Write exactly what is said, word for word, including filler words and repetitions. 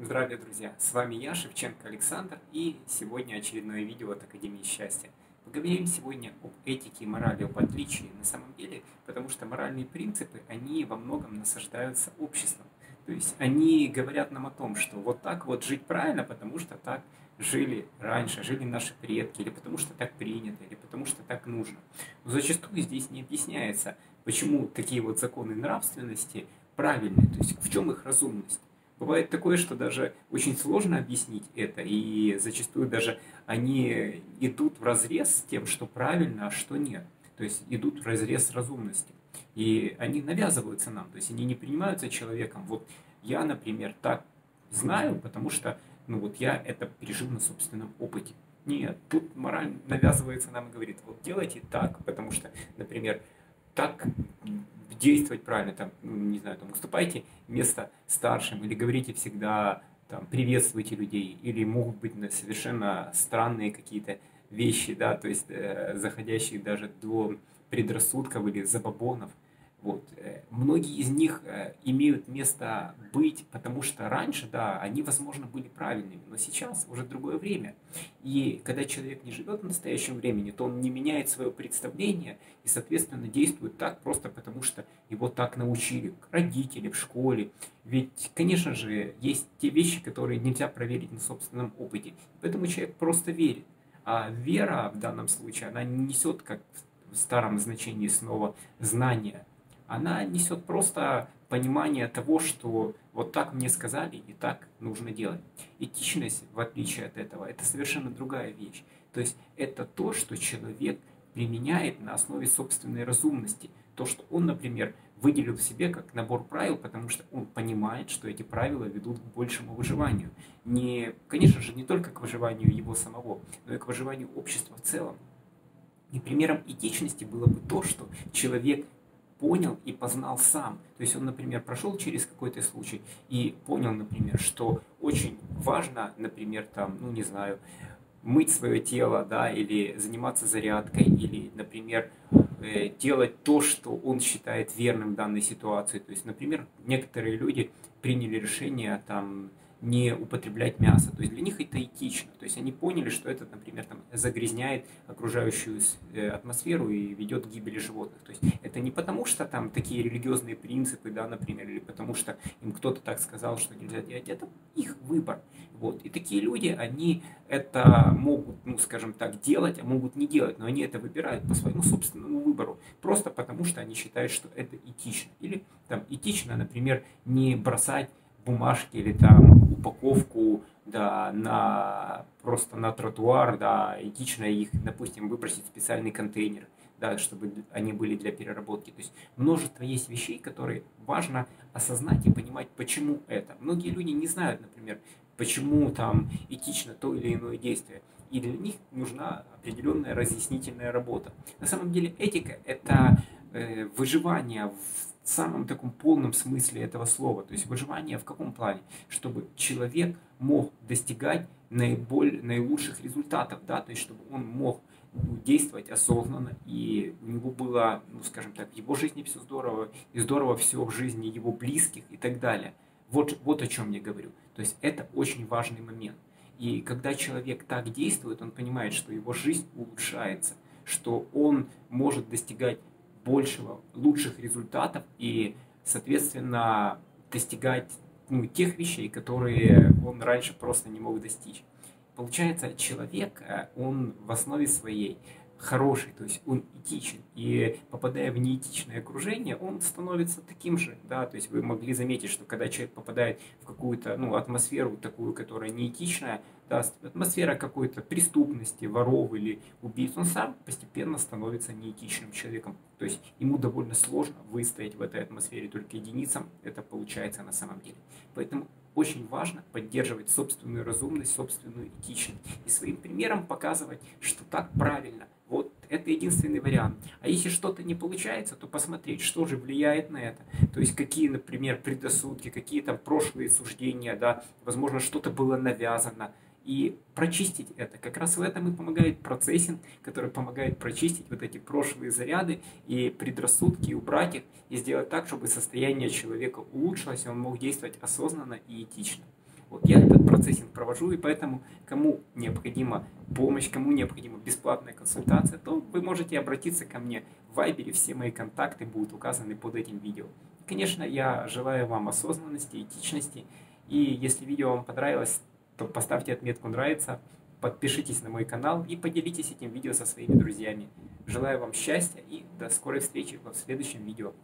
Здравия, друзья! С вами я, Шевченко Александр, и сегодня очередное видео от Академии Счастья. Поговорим сегодня об этике и морали, об отличии на самом деле, потому что моральные принципы, они во многом насаждаются обществом. То есть они говорят нам о том, что вот так вот жить правильно, потому что так жили раньше, жили наши предки, или потому что так принято, или потому что так нужно. Но зачастую здесь не объясняется, почему такие вот законы нравственности правильные, то есть в чем их разумность. Бывает такое, что даже очень сложно объяснить это, и зачастую даже они идут вразрез с тем, что правильно, а что нет. То есть идут вразрез с разумностью. И они навязываются нам, то есть они не принимаются человеком. Вот я, например, так знаю, потому что ну вот я это пережил на собственном опыте. Нет, тут мораль навязывается нам и говорит, вот делайте так, потому что, например, так действовать правильно, там, ну, не знаю, там, уступайте место старшим, или говорите всегда, там, приветствуйте людей, или могут быть совершенно странные какие-то вещи, да, то есть э, заходящие даже до предрассудков или забабонов. Вот. Э, многие из них э, имеют место быть, потому что раньше, да, они, возможно, были правильными, но сейчас уже другое время. И когда человек не живет в настоящем времени, то он не меняет свое представление и, соответственно, действует так просто потому, что его так научили родители в школе. Ведь, конечно же, есть те вещи, которые нельзя проверить на собственном опыте. Поэтому человек просто верит. А вера в данном случае, она не несет, как в старом значении снова, знания. Она несет просто понимание того, что вот так мне сказали и так нужно делать. Этичность, в отличие от этого, это совершенно другая вещь. То есть это то, что человек применяет на основе собственной разумности. То, что он, например, выделил в себе как набор правил, потому что он понимает, что эти правила ведут к большему выживанию. Не, конечно же, не только к выживанию его самого, но и к выживанию общества в целом. И примером этичности было бы то, что человек понял и познал сам. То есть он, например, прошел через какой-то случай и понял, например, что очень важно, например, там, ну не знаю, мыть свое тело, да, или заниматься зарядкой, или, например, э, делать то, что он считает верным в данной ситуации. То есть, например, некоторые люди приняли решение там не употреблять мясо. То есть для них это этично. То есть они поняли, что это, например, там, загрязняет окружающую атмосферу и ведет к гибели животных. То есть это не потому, что там такие религиозные принципы, да, например, или потому, что им кто-то так сказал, что нельзя делать. Это их выбор. Вот. И такие люди, они это могут, ну, скажем так, делать, а могут не делать. Но они это выбирают по своему собственному выбору. Просто потому, что они считают, что это этично. Или там этично, например, не бросать бумажки или там упаковку, да, на, просто на тротуар, да, этично их, допустим, выбросить в специальный контейнер, да, чтобы они были для переработки. То есть множество есть вещей, которые важно осознать и понимать, почему это. Многие люди не знают, например, почему там этично то или иное действие. И для них нужна определенная разъяснительная работа. На самом деле этика – это э, выживание в в самом таком полном смысле этого слова. То есть выживание в каком плане? Чтобы человек мог достигать наиболее, наилучших результатов, да, то есть чтобы он мог действовать осознанно, и у него было, ну, скажем так, в его жизни все здорово, и здорово все в жизни его близких и так далее. Вот, вот о чем я говорю. То есть это очень важный момент. И когда человек так действует, он понимает, что его жизнь улучшается, что он может достигать большего, лучших результатов и, соответственно, достигать, ну, тех вещей, которые он раньше просто не мог достичь. Получается, человек, он в основе своей хороший, то есть он этичен, и попадая в неэтичное окружение, он становится таким же, да, то есть вы могли заметить, что когда человек попадает в какую-то, ну, атмосферу такую, которая неэтичная, да, атмосфера какой-то преступности, воров или убийц, он сам постепенно становится неэтичным человеком, то есть ему довольно сложно выстоять в этой атмосфере, только единицам это получается на самом деле. Поэтому очень важно поддерживать собственную разумность, собственную этичность и своим примером показывать, что так правильно. Вот это единственный вариант. А если что-то не получается, то посмотреть, что же влияет на это. То есть какие, например, предрассудки, какие там прошлые суждения, да, возможно, что-то было навязано. И прочистить это. Как раз в этом и помогает процессинг, который помогает прочистить вот эти прошлые заряды и предрассудки, и убрать их, и сделать так, чтобы состояние человека улучшилось, и он мог действовать осознанно и этично. Вот я этот процессинг провожу, и поэтому кому необходима помощь, кому необходима бесплатная консультация, то вы можете обратиться ко мне в Viber, все мои контакты будут указаны под этим видео. И, конечно, я желаю вам осознанности, этичности, и если видео вам понравилось, то поставьте отметку «Нравится», подпишитесь на мой канал и поделитесь этим видео со своими друзьями. Желаю вам счастья и до скорой встречи в следующем видео.